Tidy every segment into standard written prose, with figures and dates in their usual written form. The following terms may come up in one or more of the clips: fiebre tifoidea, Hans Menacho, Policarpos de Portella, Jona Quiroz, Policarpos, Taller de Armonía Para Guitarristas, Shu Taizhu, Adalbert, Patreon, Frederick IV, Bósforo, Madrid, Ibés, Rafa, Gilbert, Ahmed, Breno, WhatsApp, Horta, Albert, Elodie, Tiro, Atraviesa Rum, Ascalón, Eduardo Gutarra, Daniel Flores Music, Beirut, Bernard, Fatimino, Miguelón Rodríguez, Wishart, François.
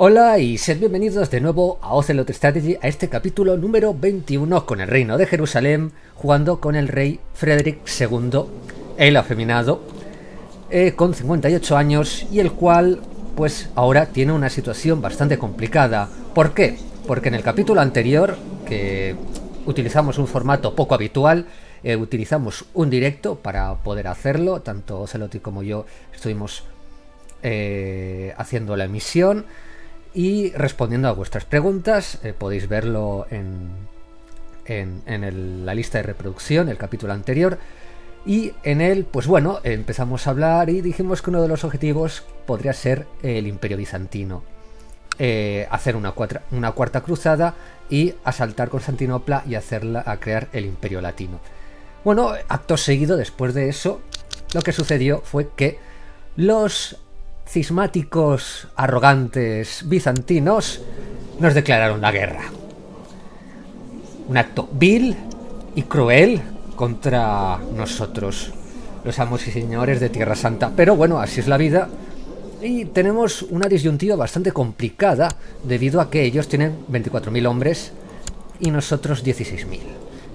Hola y sed bienvenidos de nuevo a Ocelot Strategy, a este capítulo número 21 con el reino de Jerusalén, jugando con el rey Frederick II, el afeminado, con 58 años y el cual pues ahora tiene una situación bastante complicada. ¿Por qué? Porque en el capítulo anterior, que utilizamos un formato poco habitual, utilizamos un directo para poder hacerlo, tanto Ocelot como yo estuvimos haciendo la emisión y respondiendo a vuestras preguntas. Podéis verlo en la lista de reproducción, el capítulo anterior, y en él, pues bueno, empezamos a hablar y dijimos que uno de los objetivos podría ser el imperio bizantino, hacer una cuarta cruzada y asaltar Constantinopla y crear el imperio latino. Bueno, acto seguido, después de eso, lo que sucedió fue que los cismáticos arrogantes bizantinos nos declararon la guerra. Un acto vil y cruel contra nosotros, los amos y señores de Tierra Santa. Pero bueno, así es la vida. Y tenemos una disyuntiva bastante complicada debido a que ellos tienen 24.000 hombres y nosotros 16.000.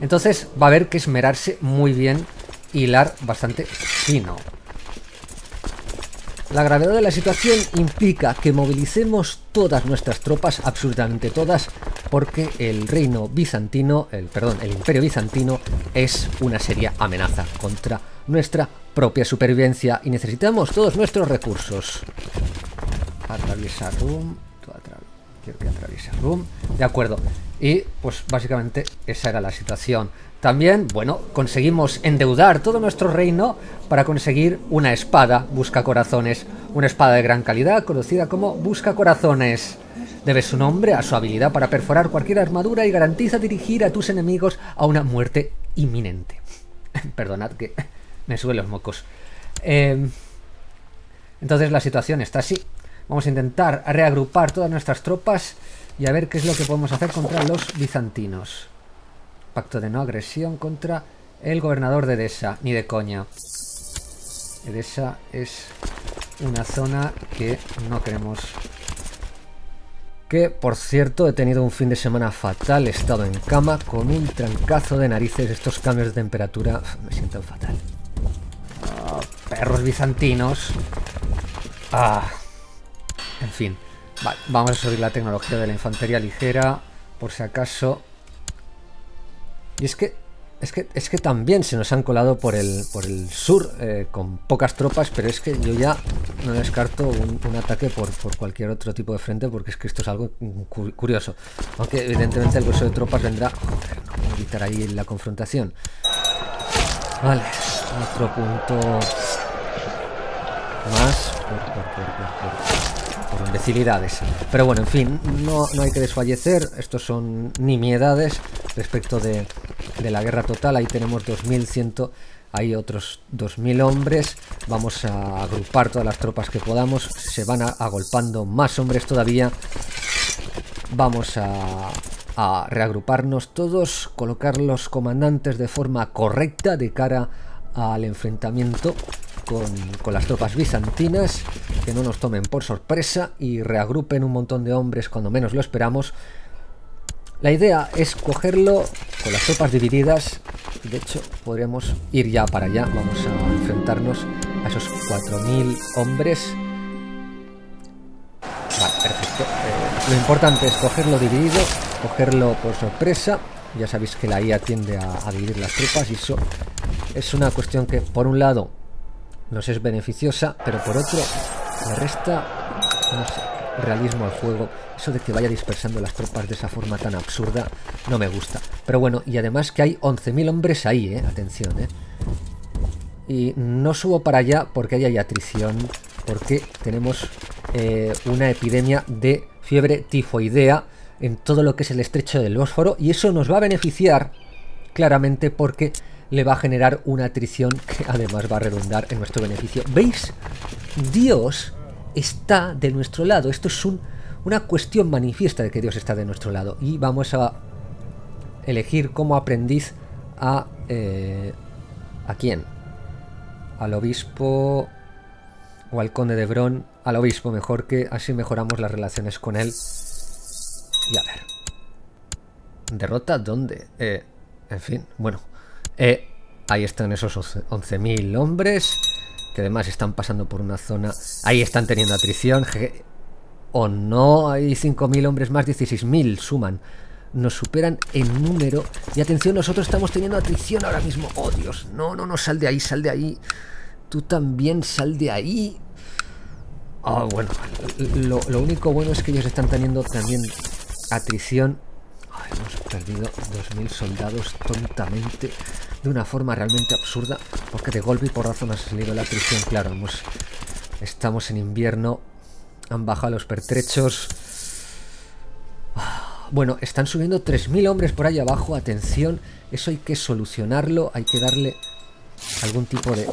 Entonces va a haber que esmerarse muy bien, hilar bastante fino. La gravedad de la situación implica que movilicemos todas nuestras tropas, absolutamente todas, porque el reino bizantino, el imperio bizantino es una seria amenaza contra nuestra propia supervivencia y necesitamos todos nuestros recursos. Atraviesa Rum, quiero que atraviesa Rum, de acuerdo. Y pues básicamente esa era la situación. También, bueno, conseguimos endeudar todo nuestro reino para conseguir una espada, Busca Corazones. Una espada de gran calidad, conocida como Busca Corazones. Debe su nombre a su habilidad para perforar cualquier armadura y garantiza dirigir a tus enemigos a una muerte inminente. Perdonad que me suben los mocos. Entonces la situación está así. Vamos a intentar reagrupar todas nuestras tropas y a ver qué es lo que podemos hacer contra los bizantinos. Pacto de no agresión contra el gobernador de Edesa, ni de coña. Edesa es una zona que no queremos. Que, por cierto, he tenido un fin de semana fatal, he estado en cama con un trancazo de narices. Estos cambios de temperatura me sientan fatal. Oh, perros bizantinos. Ah, en fin. Vale, vamos a subir la tecnología de la infantería ligera, por si acaso. Y es que también se nos han colado por el sur con pocas tropas, pero es que yo ya no descarto un ataque por cualquier otro tipo de frente, porque es que esto es algo curioso. Aunque evidentemente el grueso de tropas vendrá. Joder, no voy a evitar ahí la confrontación. Vale, otro punto más por imbecilidades. Pero bueno, en fin, no hay que desfallecer. Estos son nimiedades respecto de la guerra total. Ahí tenemos 2100, hay otros 2000 hombres. Vamos a agrupar todas las tropas que podamos. Se van agolpando más hombres todavía. Vamos a reagruparnos todos, colocar los comandantes de forma correcta de cara al enfrentamiento con las tropas bizantinas, que no nos tomen por sorpresa y reagrupen un montón de hombres cuando menos lo esperamos. La idea es cogerlo con las tropas divididas. De hecho, podríamos ir ya para allá. Vamos a enfrentarnos a esos 4000 hombres. Vale, perfecto. Lo importante es cogerlo dividido, cogerlo por sorpresa. Ya sabéis que la IA tiende a dividir las tropas y eso es una cuestión que, por un lado, nos es beneficiosa, pero por otro, le resta, no sé, realismo al juego. Eso de que vaya dispersando las tropas de esa forma tan absurda no me gusta. Pero bueno, y además que hay 11.000 hombres ahí, atención, y no subo para allá porque ahí hay atrición, porque tenemos una epidemia de fiebre tifoidea en todo lo que es el estrecho del Bósforo, y eso nos va a beneficiar claramente porque le va a generar una atrición que además va a redundar en nuestro beneficio. ¿Veis? Dios está de nuestro lado. Esto es una cuestión manifiesta de que Dios está de nuestro lado. Y vamos a elegir como aprendiz ¿a quién? Al obispo o al conde de Brón, al obispo mejor, que así mejoramos las relaciones con él. Y a ver. ¿Derrota dónde? En fin, bueno. Ahí están esos 11.000 hombres, que además están pasando por una zona. Ahí están teniendo atrición. O no, hay 5.000 hombres más, 16.000 suman. Nos superan en número. Y atención, nosotros estamos teniendo atrición ahora mismo. ¡Oh, Dios! No, no, no, sal de ahí, sal de ahí. Tú también sal de ahí. Ah, oh, bueno. Lo único bueno es que ellos están teniendo también atrición. Ay, hemos perdido 2.000 soldados tontamente, de una forma realmente absurda, porque de golpe y porrazo nos ha salido la atrición. Claro, estamos en invierno. Han bajado los pertrechos. Bueno, están subiendo 3.000 hombres por ahí abajo. Atención, eso hay que solucionarlo. Hay que darle algún tipo de...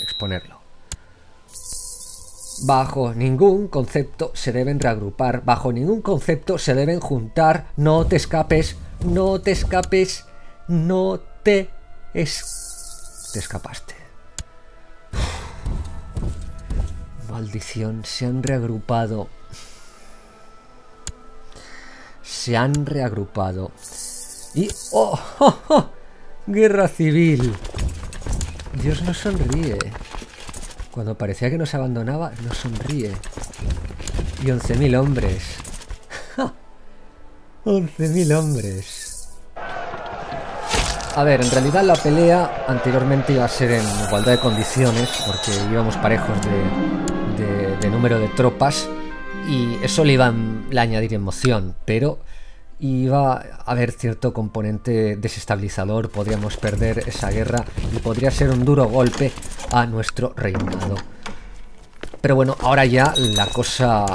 exponerlo. Bajo ningún concepto se deben reagrupar. Bajo ningún concepto se deben juntar. No te escapes. No te escapes. No te... Te escapaste. Maldición, se han reagrupado. Se han reagrupado. Y... ¡oh! ¡Oh, oh! Guerra civil. Dios nos sonríe. Cuando parecía que nos abandonaba, nos sonríe. Y 11.000 hombres. ¡Ja! 11.000 hombres. A ver, en realidad la pelea anteriormente iba a ser en igualdad de condiciones, porque íbamos parejos de número de tropas, y eso le iba a añadir emoción, pero iba a haber cierto componente desestabilizador. Podríamos perder esa guerra y podría ser un duro golpe a nuestro reinado. Pero bueno, ahora ya la cosa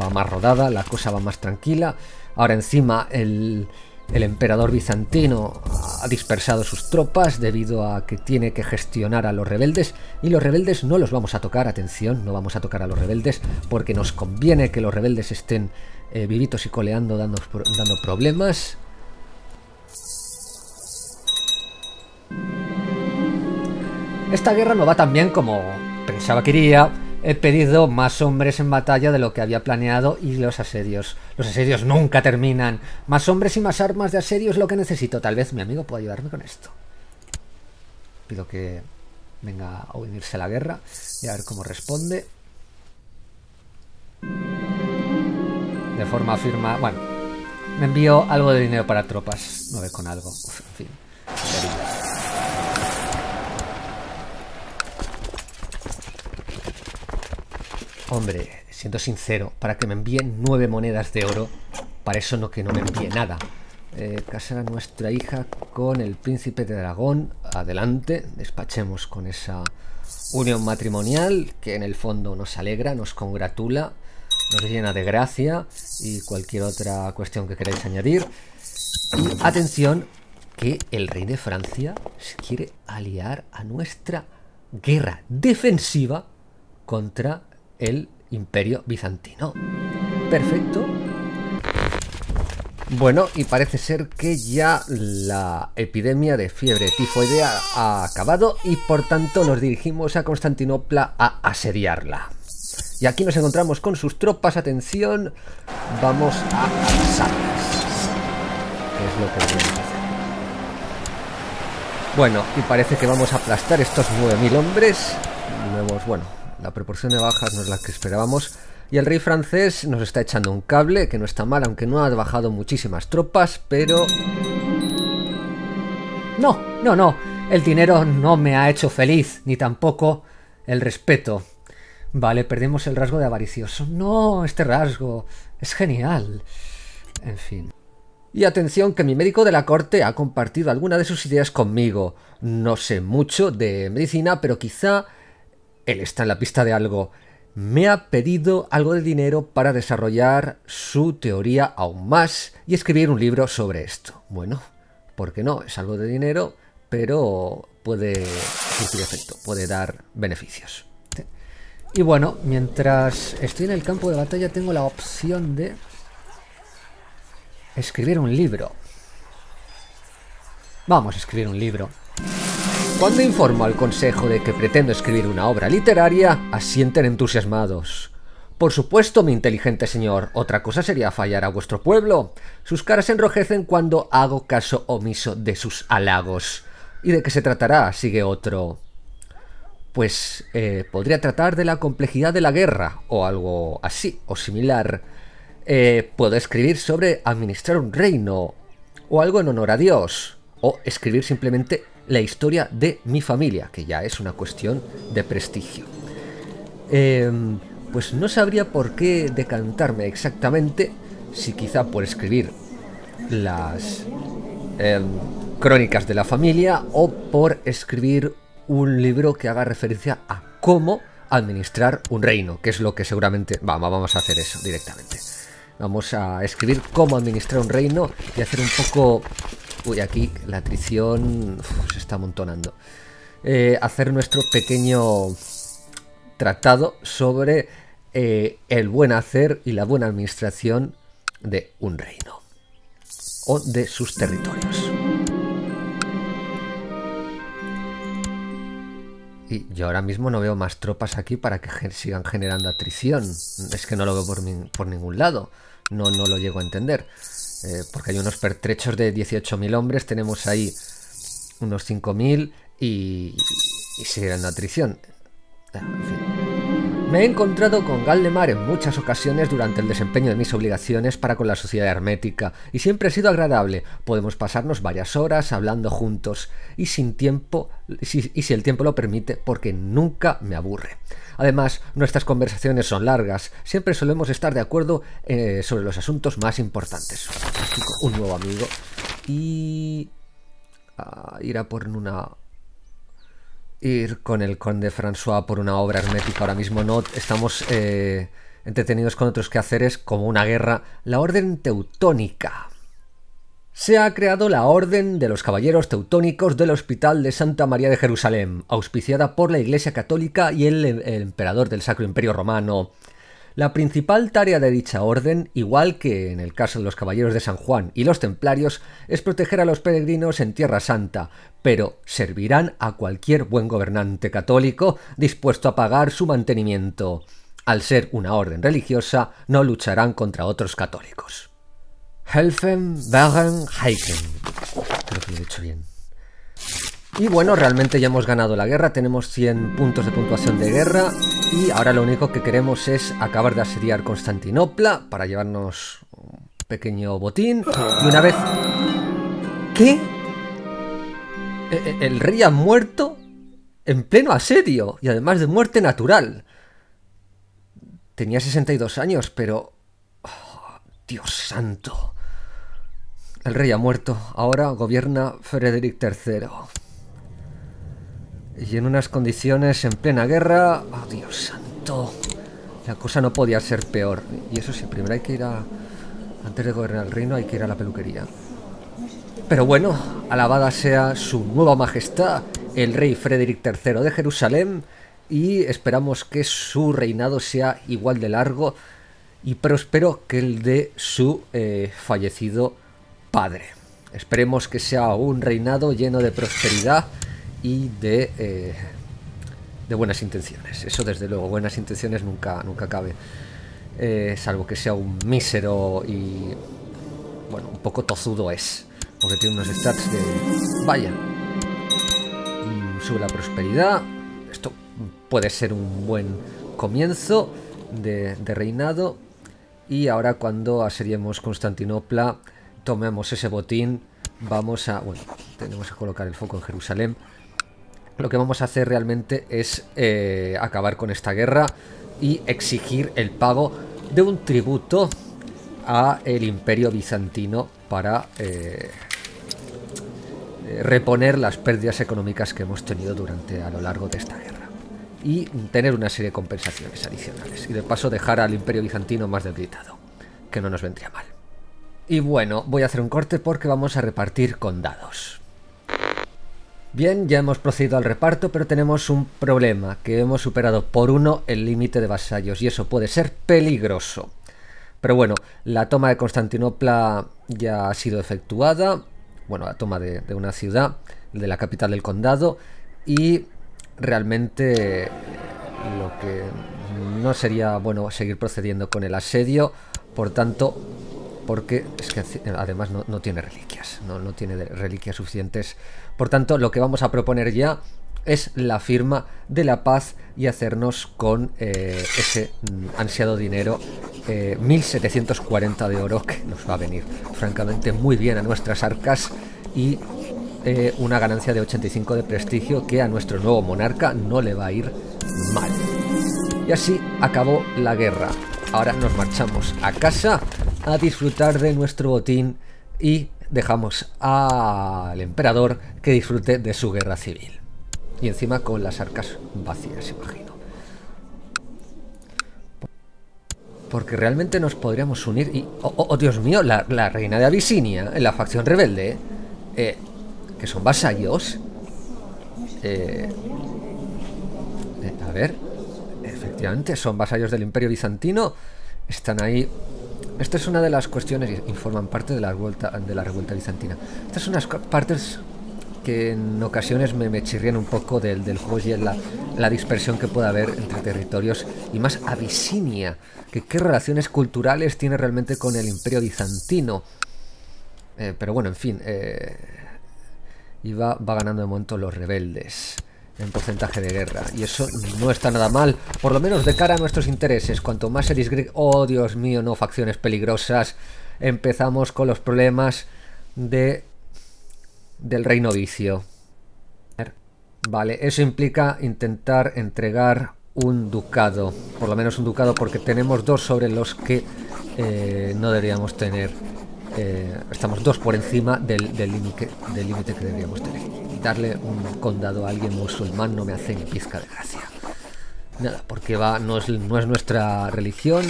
va más rodada, la cosa va más tranquila. Ahora encima el emperador bizantino ha dispersado sus tropas debido a que tiene que gestionar a los rebeldes, y los rebeldes no los vamos a tocar. Atención, no vamos a tocar a los rebeldes, porque nos conviene que los rebeldes estén vivitos y coleando, dando problemas. Esta guerra no va tan bien como pensaba que iría. He pedido más hombres en batalla de lo que había planeado, y los asedios. Los asedios nunca terminan. Más hombres y más armas de asedio es lo que necesito. Tal vez mi amigo pueda ayudarme con esto. Pido que venga a unirse a la guerra y a ver cómo responde. De forma firme. Bueno, me envió algo de dinero para tropas. No ve con algo. Uf, en fin. Hombre, siendo sincero, para que me envíen 9 monedas de oro, para eso no, que no me envíe nada. Casar a nuestra hija con el príncipe de Aragón. Adelante, despachemos con esa unión matrimonial, que en el fondo nos alegra, nos congratula, nos llena de gracia y cualquier otra cuestión que queráis añadir. Y atención, que el rey de Francia se quiere aliar a nuestra guerra defensiva contra el imperio bizantino. Perfecto. Bueno, y parece ser que ya la epidemia de fiebre tifoidea ha acabado, y por tanto nos dirigimos a Constantinopla a asediarla. Y aquí nos encontramos con sus tropas. Atención, vamos a arrasarlas, que es lo que tenemos que hacer. Bueno, y parece que vamos a aplastar estos 9.000 hombres nuevos. Bueno, la proporción de bajas no es la que esperábamos. Y el rey francés nos está echando un cable, que no está mal, aunque no ha bajado muchísimas tropas, pero... No, no, no. El dinero no me ha hecho feliz, ni tampoco el respeto. Vale, perdemos el rasgo de avaricioso. No, este rasgo es genial. En fin. Y atención, que mi médico de la corte ha compartido alguna de sus ideas conmigo. No sé mucho de medicina, pero quizá... él está en la pista de algo. Me ha pedido algo de dinero para desarrollar su teoría aún más y escribir un libro sobre esto. Bueno, ¿por qué no? Es algo de dinero, pero puede surtir efecto, puede dar beneficios. ¿Sí? Y bueno, mientras estoy en el campo de batalla tengo la opción de escribir un libro. Vamos a escribir un libro. Cuando informo al consejo de que pretendo escribir una obra literaria, asienten entusiasmados. Por supuesto, mi inteligente señor, otra cosa sería fallar a vuestro pueblo. Sus caras se enrojecen cuando hago caso omiso de sus halagos. ¿Y de qué se tratará? Sigue otro. Pues podría tratar de la complejidad de la guerra, o algo así, o similar. Puedo escribir sobre administrar un reino, o algo en honor a Dios, o escribir simplemente la historia de mi familia, que ya es una cuestión de prestigio. Pues no sabría por qué decantarme exactamente, si quizá por escribir las crónicas de la familia o por escribir un libro que haga referencia a cómo administrar un reino, que es lo que seguramente... Vamos a hacer eso directamente. Vamos a escribir cómo administrar un reino y hacer un poco... Uy, aquí la atrición se está amontonando. Hacer nuestro pequeño... tratado sobre el buen hacer y la buena administración de un reino o de sus territorios. Y yo ahora mismo no veo más tropas aquí para que sigan generando atrición. Es que no lo veo por ningún lado. No lo llego a entender. Porque hay unos pertrechos de 18.000 hombres, tenemos ahí unos 5.000 y sigue dando atrición. En fin. Me he encontrado con Galdemar en muchas ocasiones durante el desempeño de mis obligaciones para con la sociedad hermética, y siempre ha sido agradable. Podemos pasarnos varias horas hablando juntos y si el tiempo lo permite, porque nunca me aburre. Además, nuestras conversaciones son largas, siempre solemos estar de acuerdo sobre los asuntos más importantes. Fantástico, un nuevo amigo. Y... irá por una... Ir con el conde François por una obra hermética ahora mismo no. Estamos entretenidos con otros quehaceres como una guerra. La orden teutónica. Se ha creado la orden de los Caballeros Teutónicos del Hospital de Santa María de Jerusalén, auspiciada por la Iglesia Católica y el emperador del Sacro Imperio Romano. La principal tarea de dicha orden, igual que en el caso de los Caballeros de San Juan y los Templarios, es proteger a los peregrinos en Tierra Santa, pero servirán a cualquier buen gobernante católico dispuesto a pagar su mantenimiento. Al ser una orden religiosa, no lucharán contra otros católicos. Helfen, Wagen, Heiken. Creo que lo he dicho bien. Y bueno, realmente ya hemos ganado la guerra, tenemos 100 puntos de puntuación de guerra y ahora lo único que queremos es acabar de asediar Constantinopla para llevarnos un pequeño botín y una vez... ¿Qué? ¿El rey ha muerto? En pleno asedio y además de muerte natural. Tenía 62 años, pero... Oh, Dios santo. El rey ha muerto, ahora gobierna Frederick III. Y en unas condiciones en plena guerra... ¡Oh, Dios santo! La cosa no podía ser peor. Y eso sí, primero hay que ir a... Antes de gobernar el reino hay que ir a la peluquería. Pero bueno, alabada sea su nueva majestad, el rey Frederick III de Jerusalén. Y esperamos que su reinado sea igual de largo y próspero que el de su fallecido padre. Esperemos que sea un reinado lleno de prosperidad y de buenas intenciones. Eso desde luego, buenas intenciones nunca cabe, salvo que sea un mísero y bueno, un poco tozudo es, porque tiene unos stats de... vaya, sube la prosperidad. Esto puede ser un buen comienzo de reinado. Y ahora cuando asediemos Constantinopla, tomemos ese botín, vamos a... bueno, tenemos que colocar el foco en Jerusalén. Lo que vamos a hacer realmente es acabar con esta guerra y exigir el pago de un tributo al Imperio Bizantino para reponer las pérdidas económicas que hemos tenido a lo largo de esta guerra. Y tener una serie de compensaciones adicionales. Y de paso dejar al Imperio Bizantino más debilitado, que no nos vendría mal. Y bueno, voy a hacer un corte porque vamos a repartir condados. Bien, ya hemos procedido al reparto, pero tenemos un problema, que hemos superado por 1 el límite de vasallos, y eso puede ser peligroso. Pero bueno, la toma de Constantinopla ya ha sido efectuada, bueno, la toma de una ciudad, de la capital del condado, y realmente lo que no sería bueno seguir procediendo con el asedio, por tanto, porque es que además no tiene reliquias, no tiene reliquias suficientes. Por tanto, lo que vamos a proponer ya es la firma de la paz y hacernos con ese ansiado dinero, 1740 de oro, que nos va a venir francamente muy bien a nuestras arcas, y una ganancia de 85 de prestigio que a nuestro nuevo monarca no le va a ir mal. Y así acabó la guerra. Ahora nos marchamos a casa a disfrutar de nuestro botín y dejamos al emperador que disfrute de su guerra civil. Y encima con las arcas vacías, imagino. Porque realmente nos podríamos unir y... ¡Oh, Dios mío! La reina de Abisinia, en la facción rebelde, que son vasallos. A ver... Efectivamente, son vasallos del Imperio Bizantino. Están ahí... Esta es una de las cuestiones... Y forman parte de la revuelta bizantina. Estas son las partes... que en ocasiones me chirrían un poco del juego y la dispersión que puede haber entre territorios, y más Abisinia, que qué relaciones culturales tiene realmente con el Imperio Bizantino. Pero bueno, en fin, y va ganando de momento los rebeldes en porcentaje de guerra, y eso no está nada mal, por lo menos de cara a nuestros intereses. Cuanto más se disgregue... ¡Oh, Dios mío! No, facciones peligrosas. Empezamos con los problemas del reino vicio. Vale, eso implica intentar entregar un ducado, por lo menos un ducado, porque tenemos dos sobre los que no deberíamos tener. Estamos dos por encima del límite que deberíamos tener. Darle un condado a alguien musulmán no me hace ni pizca de gracia. Nada, porque no es nuestra religión.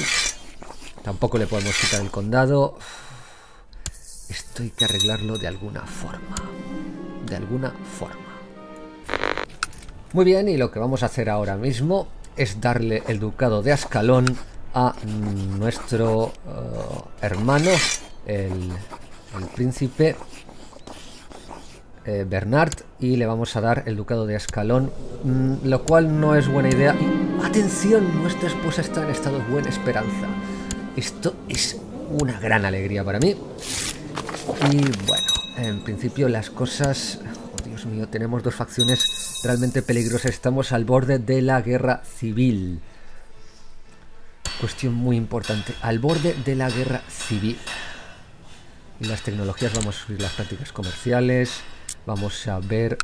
Tampoco le podemos quitar el condado. Esto hay que arreglarlo de alguna forma. Muy bien, y lo que vamos a hacer ahora mismo es darle el ducado de Ascalón a nuestro hermano, el príncipe Bernard, y le vamos a dar el ducado de Ascalón, lo cual no es buena idea. Y, ¡atención! Nuestra esposa está en estado de buena esperanza. Esto es una gran alegría para mí. Y bueno, en principio las cosas... Oh, Dios mío, tenemos dos facciones realmente peligrosas. Estamos al borde de la guerra civil. Cuestión muy importante. Al borde de la guerra civil. Y las tecnologías, vamos a subir las prácticas comerciales. Vamos a ver,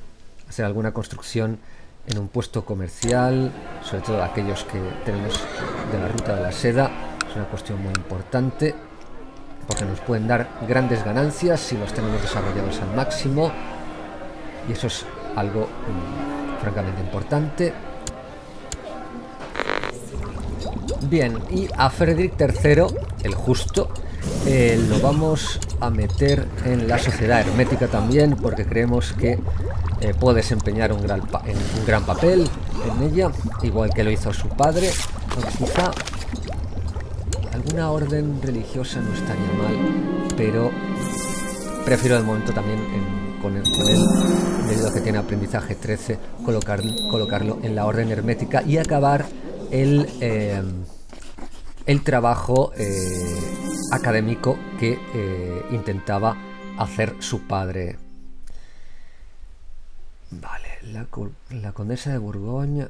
hacer alguna construcción en un puesto comercial. Sobre todo aquellos que tenemos de la ruta de la seda. Es una cuestión muy importante, porque nos pueden dar grandes ganancias si los tenemos desarrollados al máximo, y eso es algo francamente importante. Bien, y a Frederick III, el justo, lo vamos a meter en la sociedad hermética también, porque creemos que puede desempeñar un gran papel en ella, igual que lo hizo su padre. Pues quizá alguna orden religiosa no estaría mal, pero prefiero de momento también con él, debido a que tiene aprendizaje 13, colocarlo en la orden hermética y acabar el trabajo académico que intentaba hacer su padre. Vale, la condesa de Borgoña...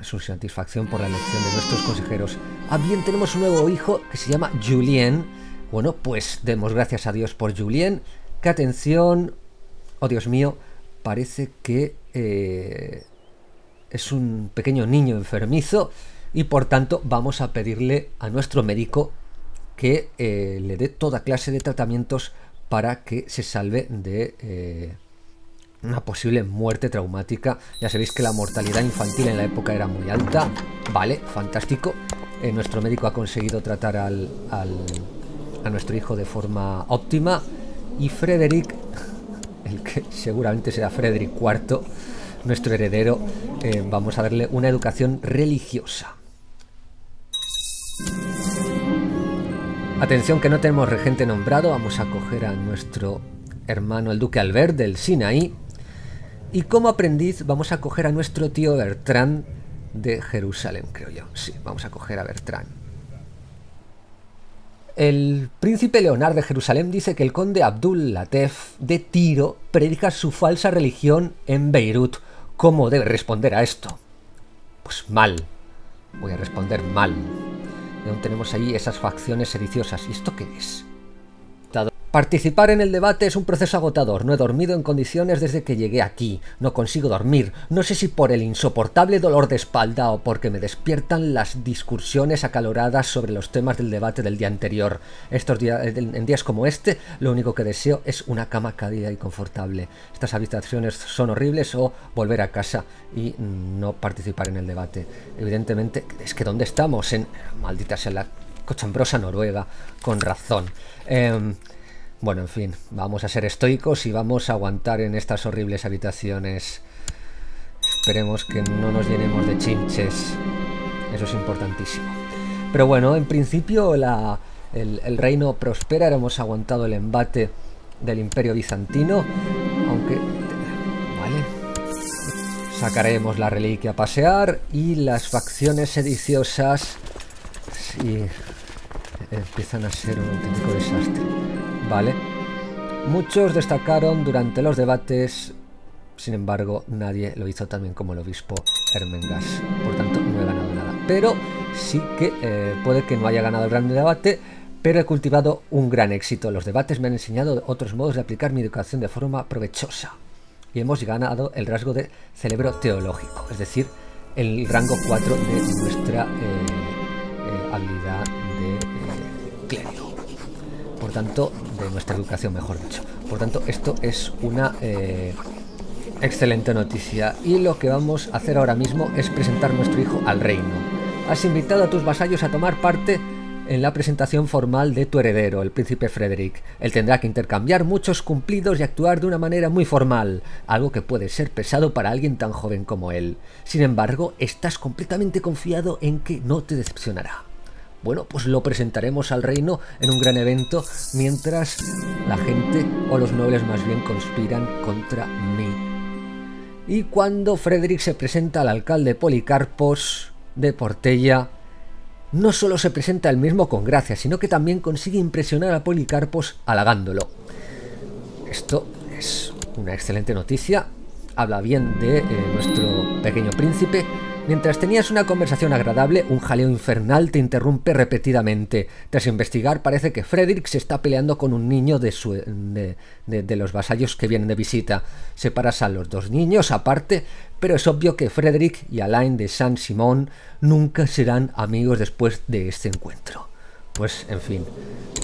Su satisfacción por la elección de nuestros consejeros. Ah, bien, tenemos un nuevo hijo que se llama Julien. Bueno, pues demos gracias a Dios por Julien. ¡Qué atención! Oh, Dios mío, parece que es un pequeño niño enfermizo, y por tanto vamos a pedirle a nuestro médico que le dé toda clase de tratamientos para que se salve de... una posible muerte traumática. Ya sabéis que la mortalidad infantil en la época era muy alta. Vale, fantástico. Nuestro médico ha conseguido tratar a nuestro hijo de forma óptima. Y Frederick, el que seguramente será Frederick IV, nuestro heredero, vamos a darle una educación religiosa. Atención, que no tenemos regente nombrado. Vamos a coger a nuestro hermano, el duque Albert del Sinaí. Y como aprendiz vamos a coger a nuestro tío Bertrán de Jerusalén, creo yo. Sí, vamos a coger a Bertrán. El príncipe Leonard de Jerusalén dice que el conde Abdul Latif de Tiro predica su falsa religión en Beirut. ¿Cómo debe responder a esto? Pues mal. Voy a responder mal. Y aún tenemos ahí esas facciones sediciosas. ¿Y esto qué es? Participar en el debate es un proceso agotador. No he dormido en condiciones desde que llegué aquí. No consigo dormir. No sé si por el insoportable dolor de espalda o porque me despiertan las discusiones acaloradas sobre los temas del debate del día anterior. En días como este, lo único que deseo es una cama cálida y confortable. Estas habitaciones son horribles, o volver a casa y no participar en el debate. Evidentemente, es que ¿dónde estamos? Maldita sea la cochambrosa Noruega, con razón. Bueno, en fin, vamos a ser estoicos y vamos a aguantar en estas horribles habitaciones. Esperemos que no nos llenemos de chinches. Eso es importantísimo. Pero bueno, en principio el reino prospera. Hemos aguantado el embate del imperio bizantino. Aunque... vale. Sacaremos la reliquia a pasear y las facciones sediciosas... sí, empiezan a ser un auténtico desastre. Vale. Muchos destacaron durante los debates, sin embargo, nadie lo hizo tan bien como el obispo Hermengas. Por tanto, no he ganado nada. Pero sí que puede que no haya ganado el gran debate, pero he cultivado un gran éxito. Los debates me han enseñado otros modos de aplicar mi educación de forma provechosa. Y hemos ganado el rasgo de cerebro teológico, es decir, el rango 4 de nuestra habilidad de clérigo. Por tanto, de nuestra educación, mejor dicho. Por tanto, esto es una excelente noticia. Y lo que vamos a hacer ahora mismo es presentar nuestro hijo al reino. Has invitado a tus vasallos a tomar parte en la presentación formal de tu heredero, el príncipe Frederick. Él tendrá que intercambiar muchos cumplidos y actuar de una manera muy formal, algo que puede ser pesado para alguien tan joven como él. Sin embargo, estás completamente confiado en que no te decepcionará. Bueno, pues lo presentaremos al reino en un gran evento mientras la gente, o los nobles más bien, conspiran contra mí. Y cuando Frederick se presenta al alcalde Policarpos de Portella, no solo se presenta él mismo con gracia, sino que también consigue impresionar a Policarpos halagándolo. Esto es una excelente noticia. Habla bien de nuestro pequeño príncipe. Mientras tenías una conversación agradable, un jaleo infernal te interrumpe repetidamente. Tras investigar, parece que Frederick se está peleando con un niño de los vasallos que vienen de visita. Separas a los dos niños aparte, pero es obvio que Frederick y Alain de Saint-Simon nunca serán amigos después de este encuentro. Pues, en fin,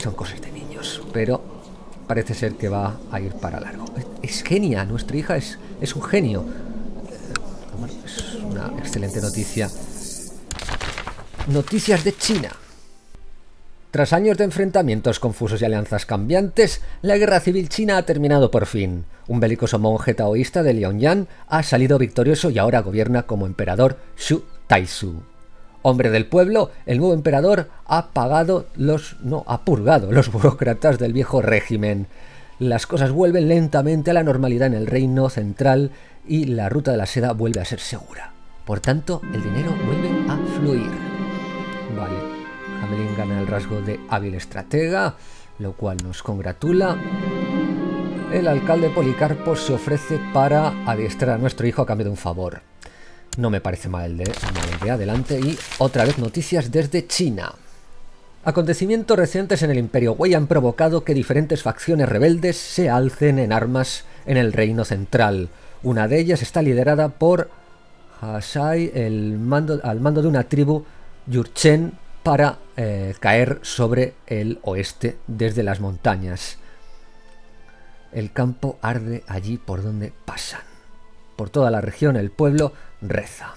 son cosas de niños, pero parece ser que va a ir para largo. Es genia, nuestra hija es un genio. Bueno, es una excelente noticia. Noticias de China. Tras años de enfrentamientos confusos y alianzas cambiantes, la guerra civil china ha terminado por fin. Un belicoso monje taoísta de Liaoyang ha salido victorioso y ahora gobierna como emperador Shu Taizhu. Hombre del pueblo, el nuevo emperador ha purgado los burócratas del viejo régimen. Las cosas vuelven lentamente a la normalidad en el reino central y la ruta de la seda vuelve a ser segura. Por tanto, el dinero vuelve a fluir. Vale, Hamelin gana el rasgo de hábil estratega, lo cual nos congratula. El alcalde Policarpo se ofrece para adiestrar a nuestro hijo a cambio de un favor. No me parece mala idea. Adelante. Y otra vez noticias desde China. Acontecimientos recientes en el Imperio Wei han provocado que diferentes facciones rebeldes se alcen en armas en el reino central. Una de ellas está liderada por Hasai, al mando de una tribu Yurchen, para caer sobre el oeste desde las montañas. El campo arde allí por donde pasan. Por toda la región el pueblo reza.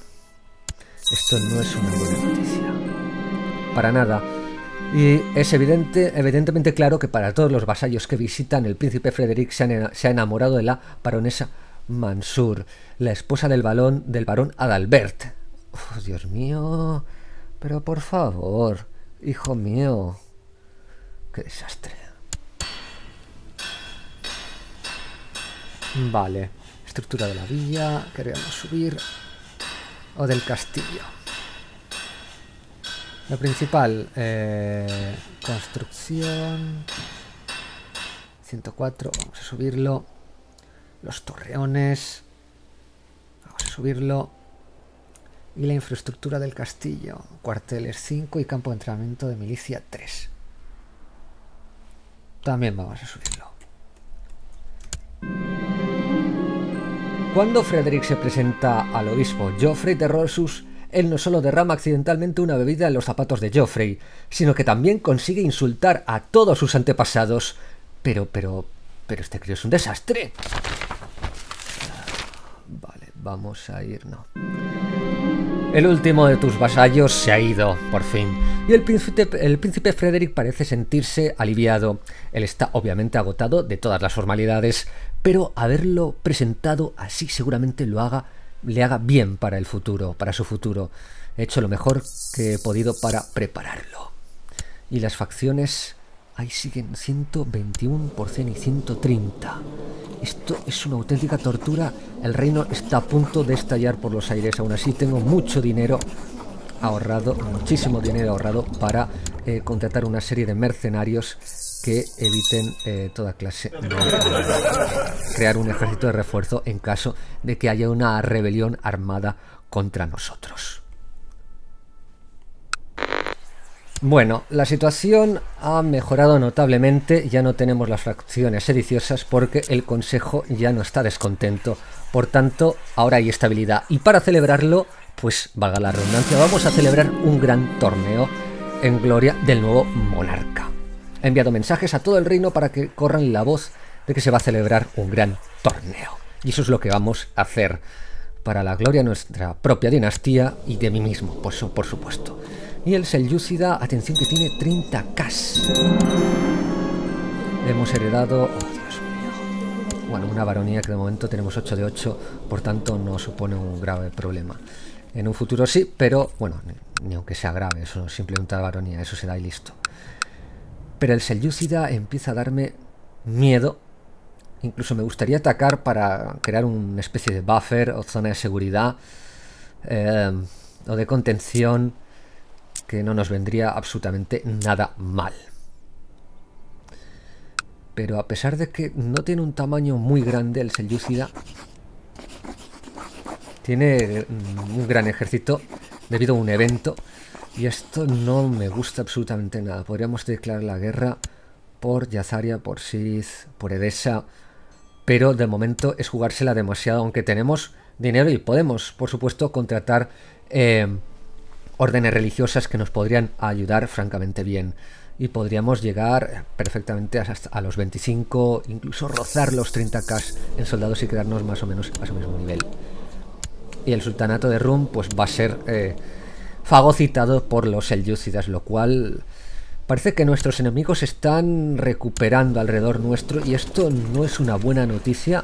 Esto no es una buena noticia. Para nada. Y es evidentemente claro que para todos los vasallos que visitan, el príncipe Frederick se ha enamorado de la baronesa Mansur, la esposa del barón Adalbert. Oh, Dios mío, pero por favor, hijo mío. Qué desastre. Vale. estructura de la villa. Queríamos subir. O del castillo. Lo principal. Construcción. 104. Vamos a subirlo. Los torreones. Vamos a subirlo. Y la infraestructura del castillo. Cuarteles 5 y campo de entrenamiento de milicia 3. También vamos a subirlo. Cuando Frederick se presenta al obispo Geoffrey de Rosus, él no solo derrama accidentalmente una bebida en los zapatos de Geoffrey, sino que también consigue insultar a todos sus antepasados. Pero este crío es un desastre. Vale, vamos a irnos. El último de tus vasallos se ha ido, por fin, y el príncipe Frederick parece sentirse aliviado. Él está obviamente agotado de todas las formalidades, pero haberlo presentado así seguramente le haga bien para el futuro, para su futuro. He hecho lo mejor que he podido para prepararlo. Y las facciones, ahí siguen 121% y 130. Esto es una auténtica tortura. El reino está a punto de estallar por los aires. Aún así tengo mucho dinero ahorrado, muchísimo dinero ahorrado para contratar una serie de mercenarios que eviten toda clase de crear un ejército de refuerzo en caso de que haya una rebelión armada contra nosotros. Bueno, la situación ha mejorado notablemente, ya no tenemos las facciones sediciosas porque el Consejo ya no está descontento, por tanto ahora hay estabilidad y para celebrarlo, pues valga la redundancia, vamos a celebrar un gran torneo en gloria del nuevo monarca. He enviado mensajes a todo el reino para que corran la voz de que se va a celebrar un gran torneo y eso es lo que vamos a hacer para la gloria de nuestra propia dinastía y de mí mismo, por supuesto. Y el Seljúcida, atención que tiene 30.000. Hemos heredado, oh Dios mío, bueno, una baronía que de momento tenemos 8 de 8, por tanto no supone un grave problema. En un futuro sí, pero bueno, ni aunque sea grave, eso no es simplemente una baronía, eso se da y listo. Pero el Seljúcida empieza a darme miedo, incluso me gustaría atacar para crear una especie de buffer o zona de seguridad o de contención, que no nos vendría absolutamente nada mal. Pero a pesar de que no tiene un tamaño muy grande el Seljúcida, tiene un gran ejército debido a un evento, y esto no me gusta absolutamente nada. Podríamos declarar la guerra por Yazaria, por Siriz, por Edesa, pero de momento es jugársela demasiado, aunque tenemos dinero y podemos, por supuesto, contratar órdenes religiosas que nos podrían ayudar francamente bien y podríamos llegar perfectamente hasta a los 25, incluso rozar los 30.000 en soldados y quedarnos más o menos a su mismo nivel. Y el sultanato de Rum pues va a ser fagocitado por los selyúcidas, lo cual parece que nuestros enemigos están recuperando alrededor nuestro y esto no es una buena noticia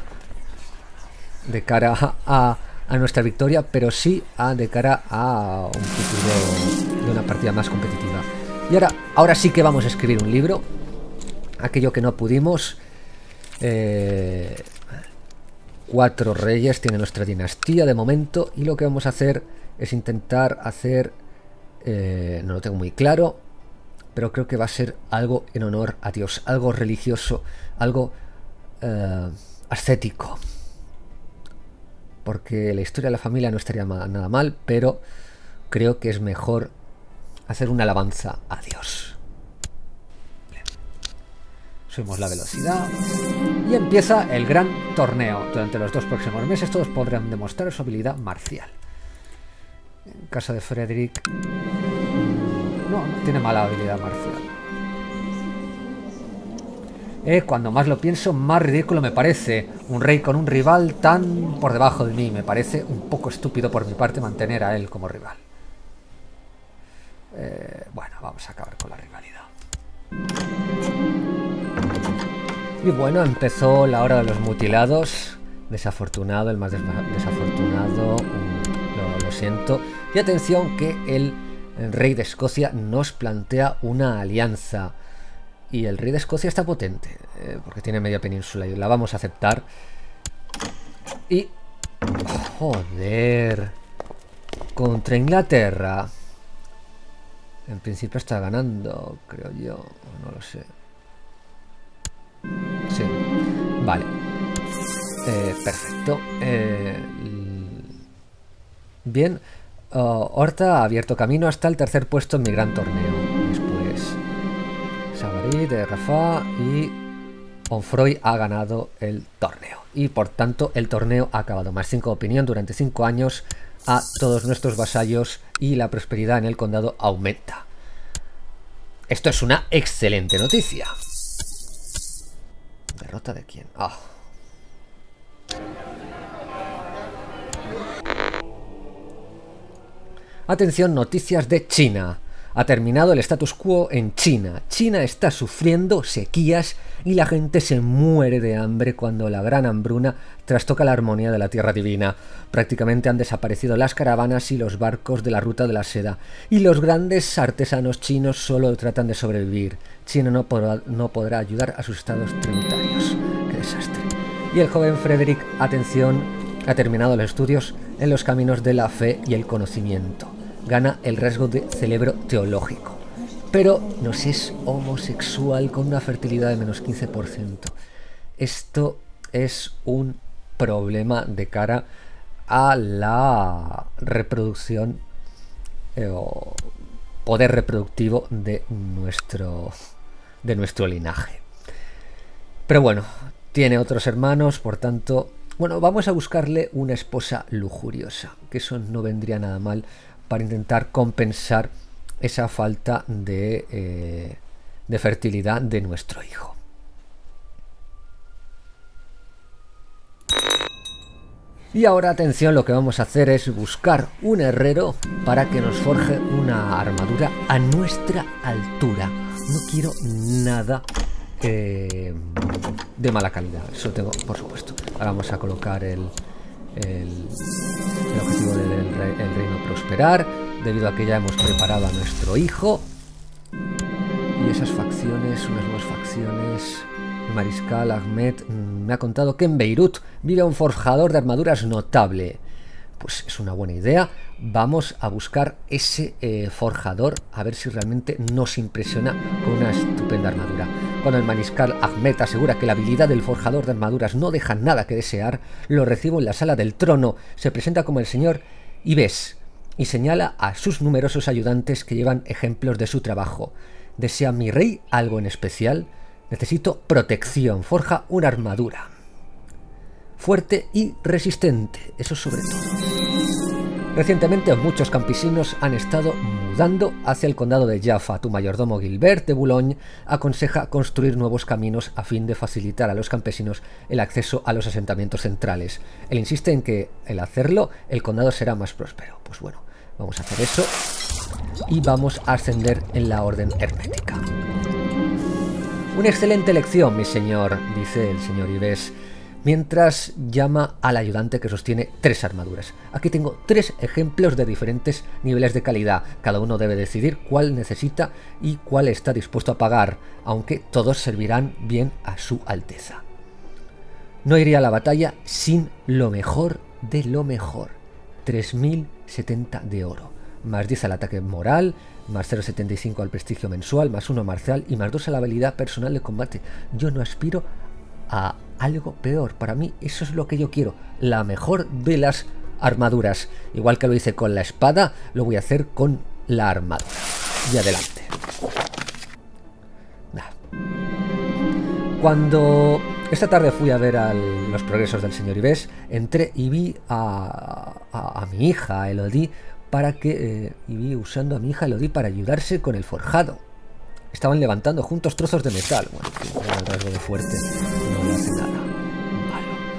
de cara a nuestra victoria, pero sí de cara a un futuro de una partida más competitiva. Y ahora sí que vamos a escribir un libro, aquello que no pudimos. 4 reyes tiene nuestra dinastía de momento y lo que vamos a hacer es intentar hacer, no lo tengo muy claro, pero creo que va a ser algo en honor a Dios, algo religioso, algo ascético. Porque la historia de la familia no estaría nada mal, pero creo que es mejor hacer una alabanza a Dios. Subimos la velocidad y empieza el gran torneo. Durante los 2 próximos meses todos podrán demostrar su habilidad marcial. En caso de Frederick, no tiene mala habilidad marcial. Cuando más lo pienso, más ridículo me parece. Un rey con un rival tan por debajo de mí. Me parece un poco estúpido por mi parte mantener a él como rival. Bueno, vamos a acabar con la rivalidad. Y bueno, empezó la hora de los mutilados. Desafortunado, el más desafortunado. Lo siento. Y atención que el rey de Escocia nos plantea una alianza. Y el rey de Escocia está potente, porque tiene media península y la vamos a aceptar. Y... joder. Contra Inglaterra. En principio está ganando, creo yo. No lo sé. Sí. Vale. Perfecto. Bien. Horta ha abierto camino hasta el tercer puesto en mi gran torneo. Después Sabarí de Rafa y Onfroy ha ganado el torneo. Y por tanto el torneo ha acabado. Más 5 opinión durante 5 años a todos nuestros vasallos y la prosperidad en el condado aumenta. Esto es una excelente noticia. ¿Derrota de quién? Ah. Atención, noticias de China. Ha terminado el status quo en China. China está sufriendo sequías y la gente se muere de hambre cuando la gran hambruna trastoca la armonía de la tierra divina. Prácticamente han desaparecido las caravanas y los barcos de la ruta de la seda. Y los grandes artesanos chinos solo tratan de sobrevivir. China no podrá ayudar a sus estados tributarios. ¡Qué desastre! Y el joven Frederick, atención... ha terminado los estudios en los caminos de la fe y el conocimiento. Gana el rasgo de cerebro teológico. Pero nos es homosexual con una fertilidad de menos 15%. Esto es un problema de cara a la reproducción o poder reproductivo de nuestro linaje. Pero bueno, tiene otros hermanos, por tanto... bueno, vamos a buscarle una esposa lujuriosa, que eso no vendría nada mal para intentar compensar esa falta de fertilidad de nuestro hijo. Y ahora, atención, lo que vamos a hacer es buscar un herrero para que nos forje una armadura a nuestra altura. No quiero nada... de mala calidad, eso tengo, por supuesto. Ahora vamos a colocar el objetivo del reino prosperar, debido a que ya hemos preparado a nuestro hijo. Y esas facciones, unas nuevas facciones. El mariscal Ahmed me ha contado que en Beirut vive un forjador de armaduras notable. Pues es una buena idea. Vamos a buscar ese forjador a ver si realmente nos impresiona con una estupenda armadura. Cuando el mariscal Ahmed asegura que la habilidad del forjador de armaduras no deja nada que desear, lo recibo en la sala del trono. Se presenta como el señor Ibés y señala a sus numerosos ayudantes que llevan ejemplos de su trabajo. ¿Desea mi rey algo en especial? Necesito protección. Forja una armadura fuerte y resistente, eso sobre todo. Recientemente muchos campesinos han estado mudando hacia el condado de Jaffa. Tu mayordomo Gilbert de Boulogne aconseja construir nuevos caminos a fin de facilitar a los campesinos el acceso a los asentamientos centrales. Él insiste en que al hacerlo el condado será más próspero. Pues bueno, vamos a hacer eso y vamos a ascender en la orden hermética. Una excelente elección, mi señor, dice el señor Ibés, mientras llama al ayudante que sostiene 3 armaduras. Aquí tengo 3 ejemplos de diferentes niveles de calidad. Cada uno debe decidir cuál necesita y cuál está dispuesto a pagar, aunque todos servirán bien a su alteza. No iría a la batalla sin lo mejor de lo mejor. 3070 de oro, más 10 al ataque moral, más 0,75 al prestigio mensual, más 1 marcial y más 2 a la habilidad personal de combate. Yo no aspiro a algo peor. Para mí eso es lo que yo quiero, la mejor de las armaduras. Igual que lo hice con la espada, lo voy a hacer con la armadura. Y adelante. Cuando esta tarde fui a ver los progresos del señor Ibés, entré y vi a mi hija Elodie para que y vi usando a mi hija Elodie para ayudarse con el forjado. Estaban levantando juntos trozos de metal. Bueno, el rasgo de fuerte no le hace nada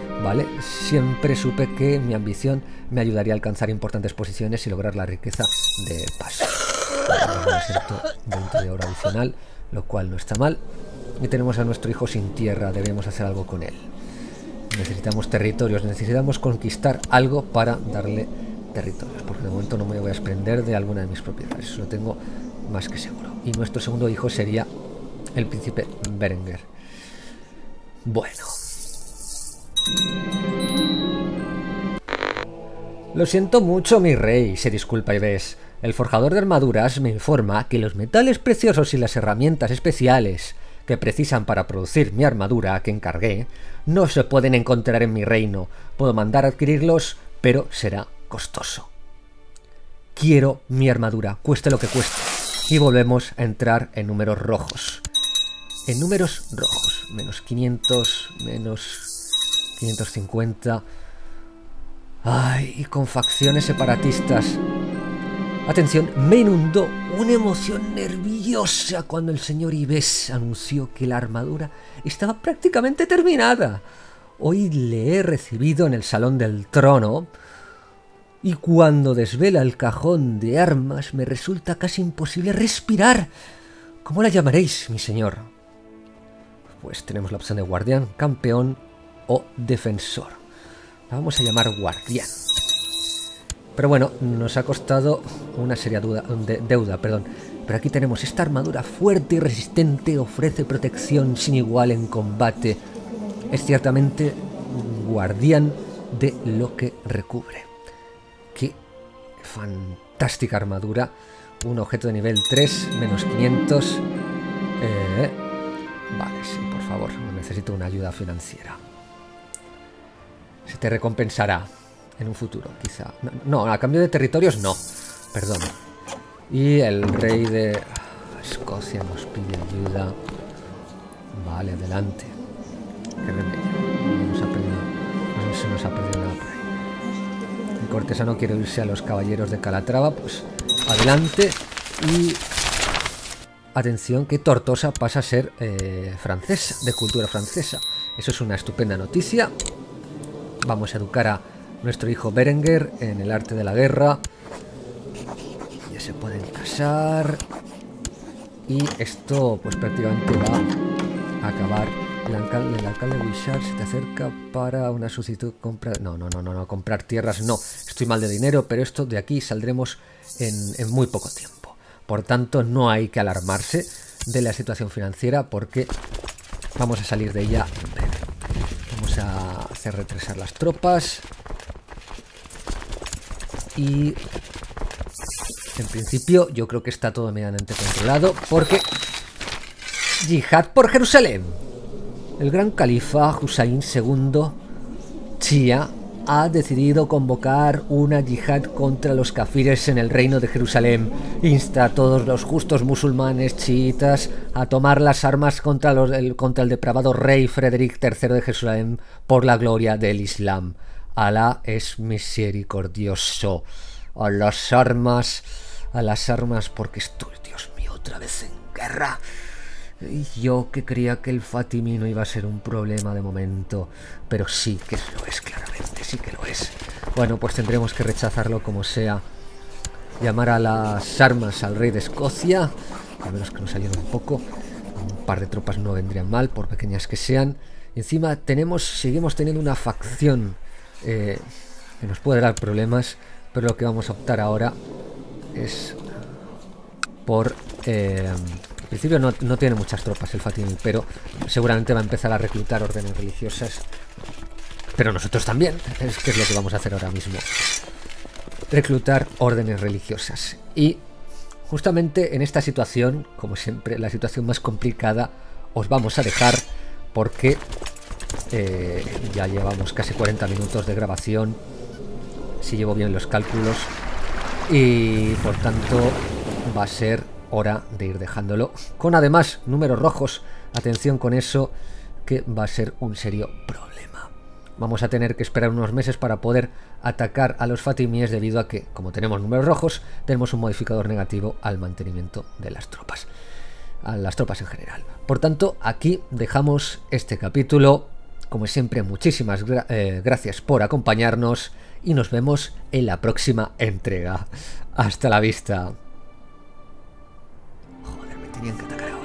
malo. Vale, siempre supe que mi ambición me ayudaría a alcanzar importantes posiciones y lograr la riqueza de paso. Vale, 20 de oro adicional, lo cual no está mal. Y tenemos a nuestro hijo sin tierra, debemos hacer algo con él. Necesitamos territorios, necesitamos conquistar algo para darle territorios, porque de momento no me voy a desprender de alguna de mis propiedades, eso lo tengo más que seguro. Y nuestro segundo hijo sería el príncipe Berenguer. Bueno, Lo siento mucho, mi rey, se disculpa Ibés. El forjador de armaduras me informa que los metales preciosos y las herramientas especiales que precisan para producir mi armadura que encargué no se pueden encontrar en mi reino. Puedo mandar a adquirirlos, pero será costoso. Quiero mi armadura, cueste lo que cueste. Y volvemos a entrar en números rojos. En números rojos. Menos 500, menos 550... Ay, y con facciones separatistas. Atención, me inundó una emoción nerviosa cuando el señor Ibés anunció que la armadura estaba prácticamente terminada. Hoy le he recibido en el Salón del Trono y cuando desvela el cajón de armas me resulta casi imposible respirar. ¿Cómo la llamaréis, mi señor? Pues tenemos la opción de guardián, campeón o defensor. La vamos a llamar guardián. Pero bueno, nos ha costado una seria deuda, perdón. Pero aquí tenemos esta armadura fuerte y resistente, ofrece protección sin igual en combate. Es ciertamente guardián de lo que recubre. Qué fantástica armadura. Un objeto de nivel 3, menos 500. Vale, sí, por favor, necesito una ayuda financiera. Se te recompensará en un futuro, quizá. No, a cambio de territorios no. Perdón. Y el rey de Escocia nos pide ayuda. Vale, adelante. Qué remedio. No se nos ha perdido nada por ahí. El cortesano quiere irse a los caballeros de Calatrava. Pues adelante. Y atención que Tortosa pasa a ser francesa, de cultura francesa. Eso es una estupenda noticia. Vamos a educar a nuestro hijo Berenguer en el arte de la guerra. Ya se pueden casar. Y esto pues prácticamente va a acabar. El alcalde Wishart se te acerca para una solicitud de compra... No, comprar tierras no. Estoy mal de dinero, pero esto de aquí saldremos en muy poco tiempo. Por tanto, no hay que alarmarse de la situación financiera porque vamos a salir de ella en breve. Vamos a hacer retrasar las tropas y en principio yo creo que está todo medianamente controlado porque yihad por Jerusalén. El gran califa Hussein II Shia ha decidido convocar una yihad contra los kafires en el reino de Jerusalén. Insta a todos los justos musulmanes chiitas a tomar las armas contra el depravado rey Frederick III de Jerusalén por la gloria del Islam. Alá es misericordioso. A las armas porque estoy, Dios mío, otra vez en guerra. Y yo que creía que el Fatimino iba a ser un problema de momento, pero sí que lo es, claramente, sí que lo es. Bueno, pues tendremos que rechazarlo como sea. Llamar a las armas al rey de Escocia, a menos que nos ayude un poco. Un par de tropas no vendrían mal, por pequeñas que sean. Encima seguimos teniendo una facción que nos puede dar problemas, pero lo que vamos a optar ahora es por... al principio no tiene muchas tropas el Fatimí, pero seguramente va a empezar a reclutar órdenes religiosas. Pero nosotros también, es que es lo que vamos a hacer ahora mismo. Reclutar órdenes religiosas. Y justamente en esta situación, como siempre, la situación más complicada, os vamos a dejar porque ya llevamos casi 40 minutos de grabación, si llevo bien los cálculos, y por tanto va a ser... hora de ir dejándolo con además números rojos. Atención con eso, que va a ser un serio problema. Vamos a tener que esperar unos meses para poder atacar a los fatimíes debido a que, como tenemos números rojos, tenemos un modificador negativo al mantenimiento de las tropas, a las tropas en general. Por tanto, aquí dejamos este capítulo. Como siempre, muchísimas gracias por acompañarnos y nos vemos en la próxima entrega. Hasta la vista. Tenían que atacar ahora.